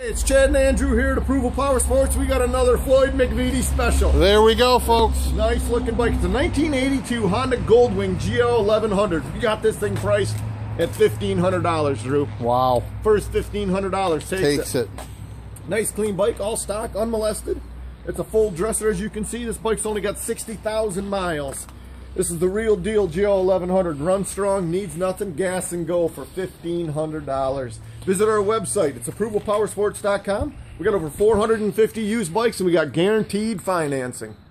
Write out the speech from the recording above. It's Chad and Andrew here at Approval Power Sports. We got another Floyd McVitie special. There we go, folks. Nice looking bike. It's a 1982 Honda Goldwing GL 1100. We got this thing priced at $1,500, Drew. Wow. First $1,500 takes it. Nice clean bike, all stock, unmolested. It's a full dresser, as you can see. This bike's only got 60,000 miles. This is the real deal GL 1100. Run strong, needs nothing, gas and go for $1,500. Visit our website. It's approvalpowersports.com. We got over 450 used bikes and we got guaranteed financing.